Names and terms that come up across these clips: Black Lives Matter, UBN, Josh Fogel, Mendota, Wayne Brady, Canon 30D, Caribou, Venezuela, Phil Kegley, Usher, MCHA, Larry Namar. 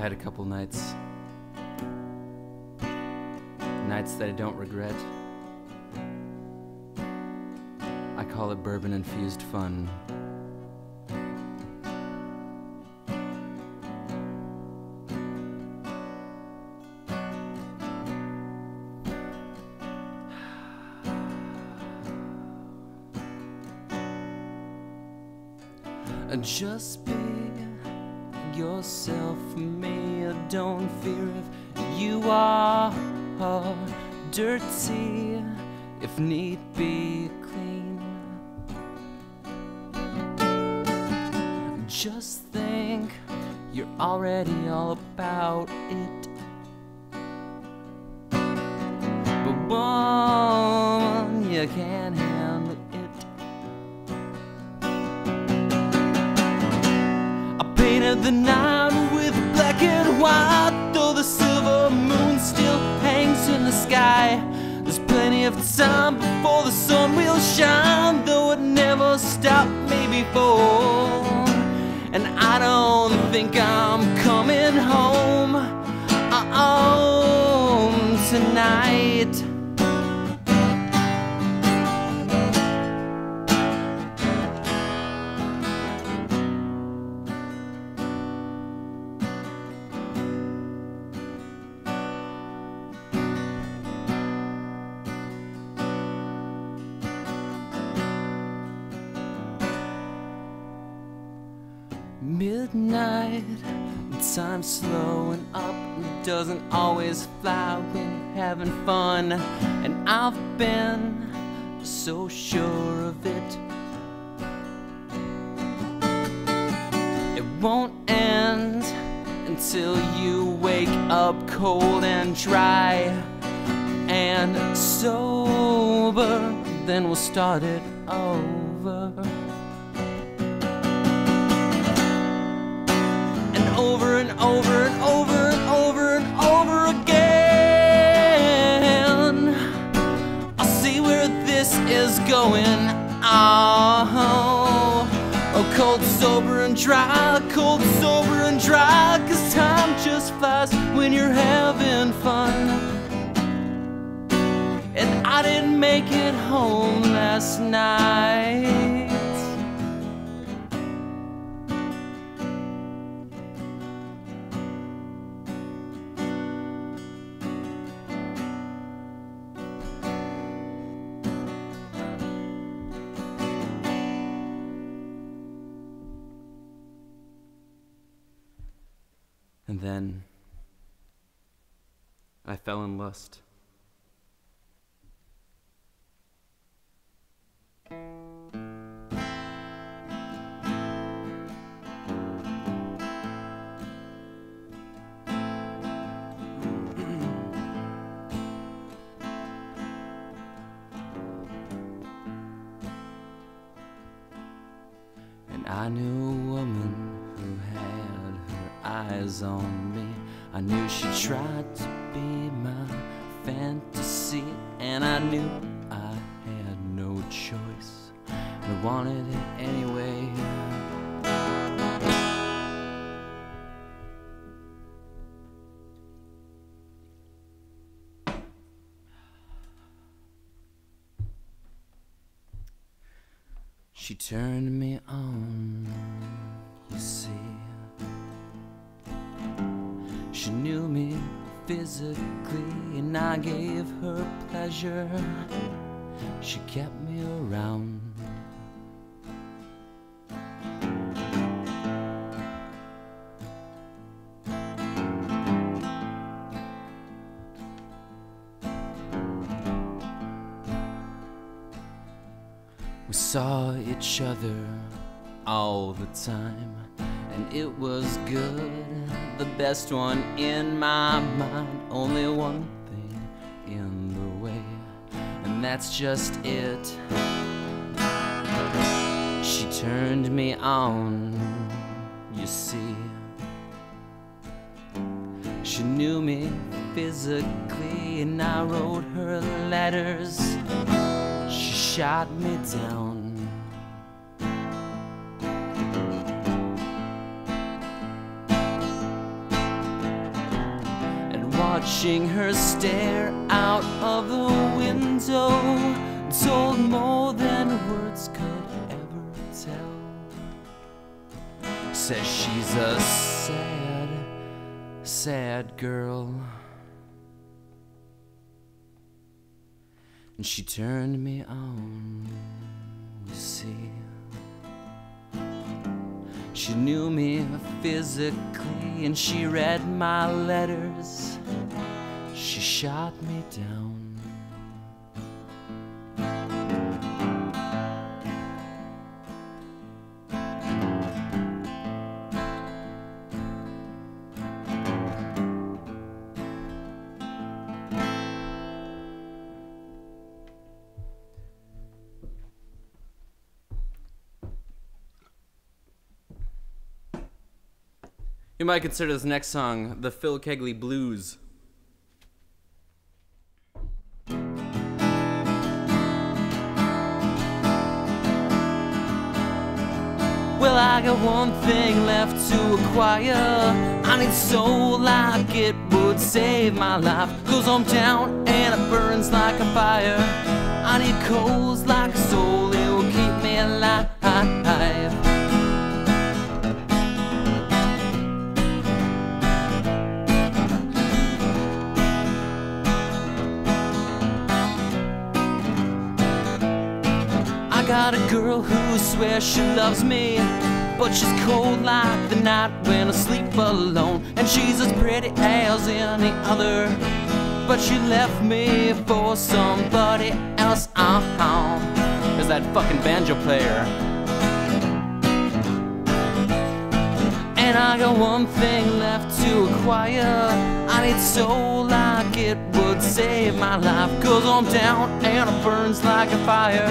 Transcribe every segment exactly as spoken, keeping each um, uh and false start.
had a couple nights. Nights that I don't regret. I call it bourbon-infused fun. Just be yourself, Mia. Don't fear if you are dirty, if need be clean. Just think you're already all about it. But woman, you can't handle it. The night with black and white, though the silver moon still hangs in the sky. There's plenty of time before the sun will shine, though it never stopped me before. And I don't think I'm coming home uh-oh, tonight. Midnight, time's slowing up, it doesn't always fly when you're having fun. And I've been so sure of it. It won't end until you wake up cold and dry and sober, then we'll start it over. Over and over and over and over and over again. I'll see where this is going. Oh, oh, cold, sober, and dry, cold, sober, and dry. 'Cause time just flies when you're having fun. And I didn't make it home last night. And then I fell in lust. And I knew a woman eyes on me. I knew she tried to be my fantasy, and I knew I had no choice, and I wanted it anyway. She turned me on, you see. She knew me physically, and I gave her pleasure. She kept me around. We saw each other all the time, and it was good. The best one in my mind, only one thing in the way, and that's just it. She turned me on, you see. She knew me physically, and I wrote her letters. She shot me down. watching her stare out of the window told more than words could ever tell. Says she's a sad, sad girl. And she turned me on, you see. She knew me physically and she read my letters. She shot me down. You might consider this next song the Phil Kegley Blues. Well, I got one thing left to acquire. I need soul like it would save my life. Goes on down and it burns like a fire. I need coals like a soul, it will keep me alive. Got a girl who swears she loves me, but she's cold like the night when I sleep alone. And she's as pretty as any other, but she left me for somebody else. Uh-huh. Is that fucking banjo player? And I got one thing left to acquire. I need soul like it would save my life. Goes on down and it burns like a fire.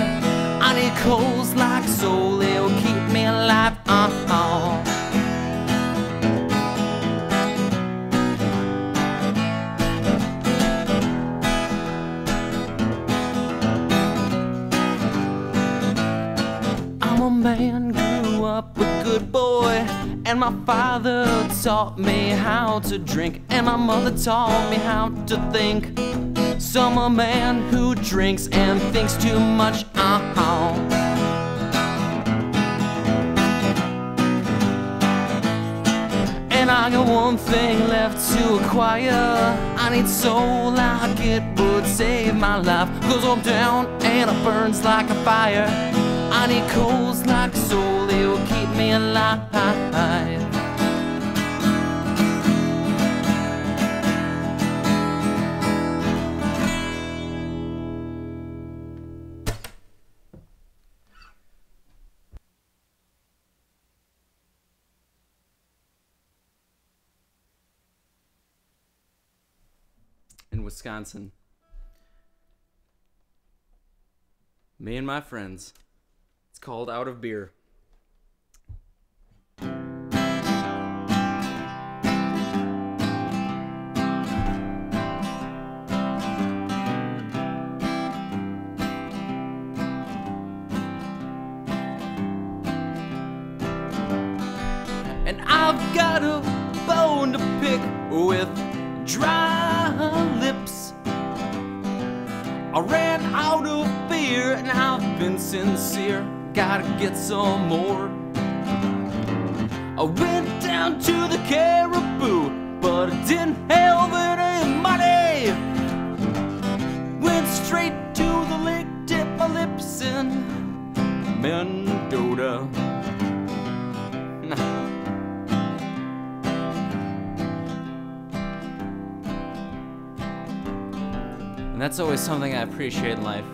I need coals like soul, it'll keep me alive. Uh -huh. I'm a man, grew up a good boy, and my father taught me how to drink, and my mother taught me how to think. So I'm a man who drinks and thinks too much. Uh-oh. And I got one thing left to acquire. I need soul like it would save my life. Goes on down and it burns like a fire. I need coals like soul, it will keep me alive. In Wisconsin. Me and my friends. It's called Out of Beer. And I've got a bone to pick with dry lips. I ran out of beer and I've been sincere. Gotta get some more. I went down to the Caribou, but I didn't have any money. Went straight to the lake, dipped my lips in Mendota. And that's always something I appreciate in life.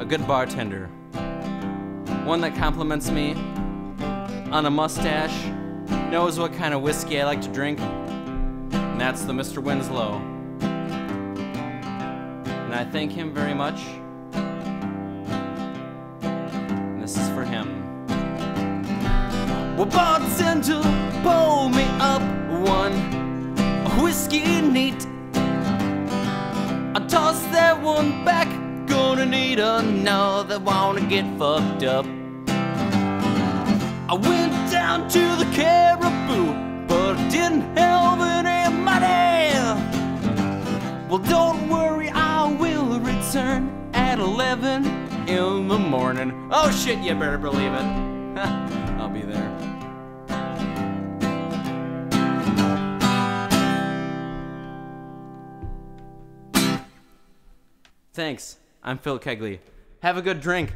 A good bartender. One that compliments me on a mustache, knows what kind of whiskey I like to drink, and that's the Mister Winslow. And I thank him very much. And this is for him. Well, bartender, pull me up one whiskey neat. Toss that one back, gonna need another, wanna get fucked up. I went down to the Caribou, but didn't have any money. eleven in the morning. Oh shit, you better believe it. I'll be there. Thanks. I'm Phil Kegley. Have a good drink.